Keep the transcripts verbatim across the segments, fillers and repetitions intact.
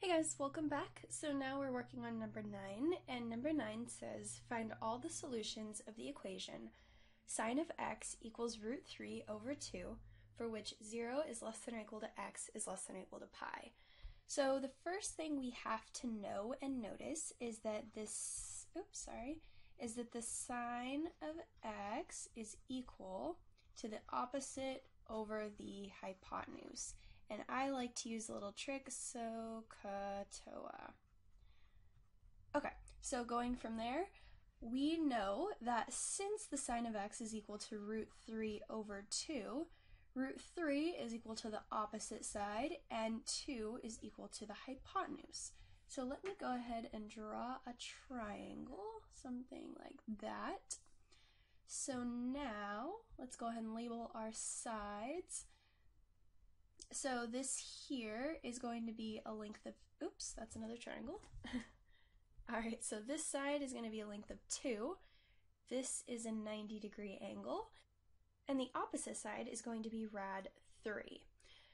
Hey guys, welcome back. So now we're working on number nine, and number nine says, find all the solutions of the equation sine of x equals root three over two, for which zero is less than or equal to x is less than or equal to pi. So the first thing we have to know and notice is that this, oops, sorry, is that the sine of x is equal to the opposite over the hypotenuse. And I like to use a little trick, SOHCAHTOA. Okay, so going from there, we know that since the sine of x is equal to root three over two, root three is equal to the opposite side, and two is equal to the hypotenuse. So let me go ahead and draw a triangle, something like that. So now, let's go ahead and label our sides. So this here is going to be a length of, oops, that's another triangle. All right, so this side is going to be a length of two. This is a ninety degree angle. And the opposite side is going to be rad three.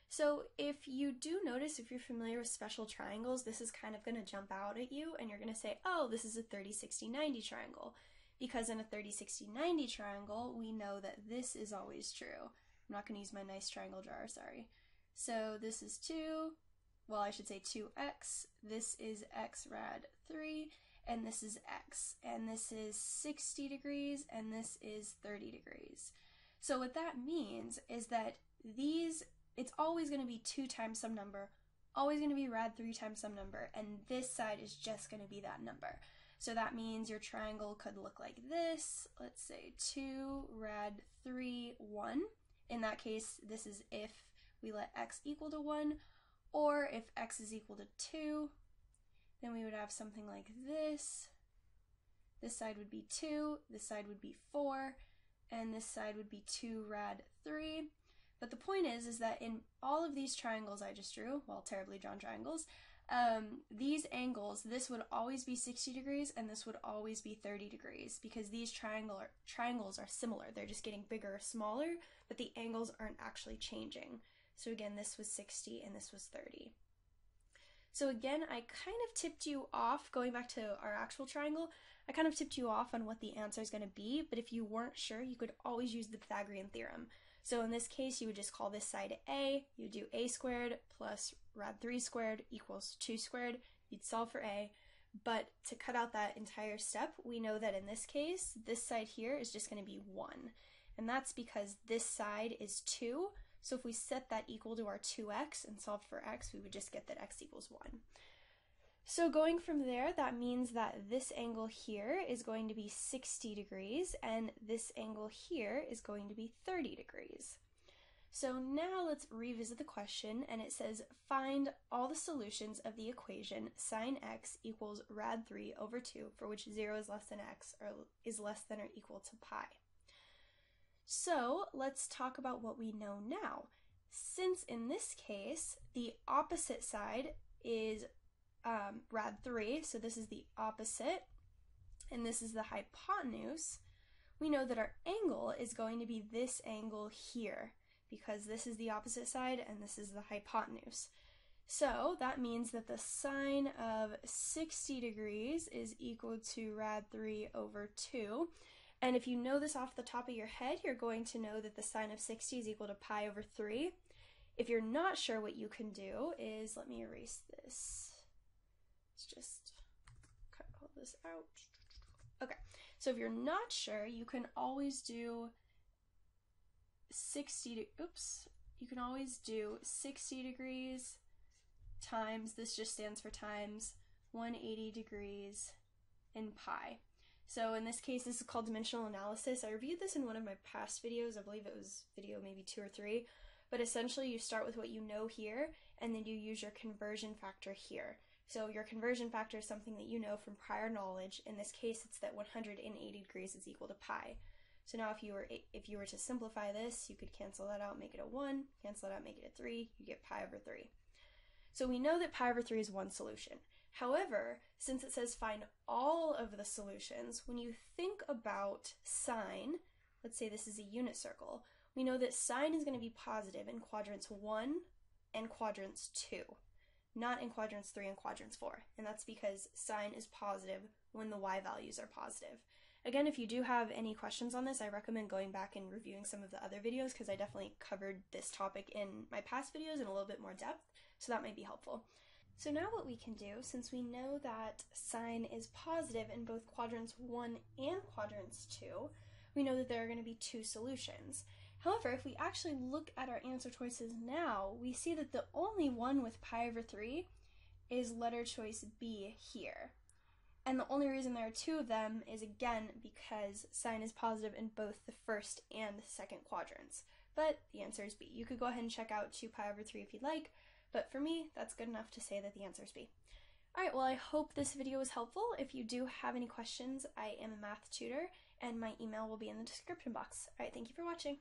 So if you do notice, if you're familiar with special triangles, this is kind of going to jump out at you and you're going to say, oh, this is a thirty sixty ninety triangle. Because in a thirty sixty ninety triangle, we know that this is always true. I'm not going to use my nice triangle drawer, sorry. So this is two, well I should say two x, this is x rad three, and this is x, and this is sixty degrees, and this is thirty degrees. So what that means is that these, it's always going to be two times some number, always going to be rad three times some number, and this side is just going to be that number. So that means your triangle could look like this, let's say two rad three, one. In that case, this is if we let x equal to one, or if x is equal to two, then we would have something like this. This side would be two, this side would be four, and this side would be two rad three. But the point is, is that in all of these triangles I just drew, well, terribly drawn triangles, um, these angles, this would always be sixty degrees and this would always be thirty degrees because these triangle are, triangles are similar. They're just getting bigger or smaller, but the angles aren't actually changing. So again, this was sixty and this was thirty. So again, I kind of tipped you off, going back to our actual triangle, I kind of tipped you off on what the answer is going to be, but if you weren't sure, you could always use the Pythagorean theorem. So in this case, you would just call this side a, you do a squared plus rad three squared equals two squared, you'd solve for a, but to cut out that entire step, we know that in this case, this side here is just going to be one, and that's because this side is two, so if we set that equal to our two x and solve for x, we would just get that x equals one. So going from there, that means that this angle here is going to be sixty degrees, and this angle here is going to be thirty degrees. So now let's revisit the question, and it says, find all the solutions of the equation sine x equals rad three over two, for which zero is less than x, or is less than or equal to pi. So let's talk about what we know now. Since in this case, the opposite side is um, rad three, so this is the opposite, and this is the hypotenuse, we know that our angle is going to be this angle here, because this is the opposite side and this is the hypotenuse. So that means that the sine of sixty degrees is equal to rad three over two. And if you know this off the top of your head, you're going to know that the sine of sixty is equal to pi over three. If you're not sure, what you can do is, let me erase this. Let's just cut all this out. Okay, so if you're not sure, you can always do sixty, oops, you can always do sixty degrees times, this just stands for times, one hundred eighty degrees in pi. So in this case, this is called dimensional analysis. I reviewed this in one of my past videos. I believe it was video maybe two or three. But essentially, you start with what you know here, and then you use your conversion factor here. So your conversion factor is something that you know from prior knowledge. In this case, it's that one hundred eighty degrees is equal to pi. So now if you were if you were to simplify this, you could cancel that out, make it a one, cancel that out, make it a three, you get pi over three. So we know that pi over three is one solution. However, since it says find all of the solutions, when you think about sine, let's say this is a unit circle, we know that sine is going to be positive in quadrants one and quadrants two. not in quadrants three and quadrants four, and that's because sine is positive when the y values are positive. Again, if you do have any questions on this, I recommend going back and reviewing some of the other videos, because I definitely covered this topic in my past videos in a little bit more depth, so that might be helpful. So now what we can do, since we know that sine is positive in both quadrants one and quadrants two, we know that there are going to be two solutions. However, if we actually look at our answer choices now, we see that the only one with pi over three is letter choice B here. And the only reason there are two of them is, again, because sine is positive in both the first and second quadrants. But the answer is B. You could go ahead and check out two pi over three if you'd like, but for me, that's good enough to say that the answer is B. Alright, well, I hope this video was helpful. If you do have any questions, I am a math tutor, and my email will be in the description box. Alright, thank you for watching.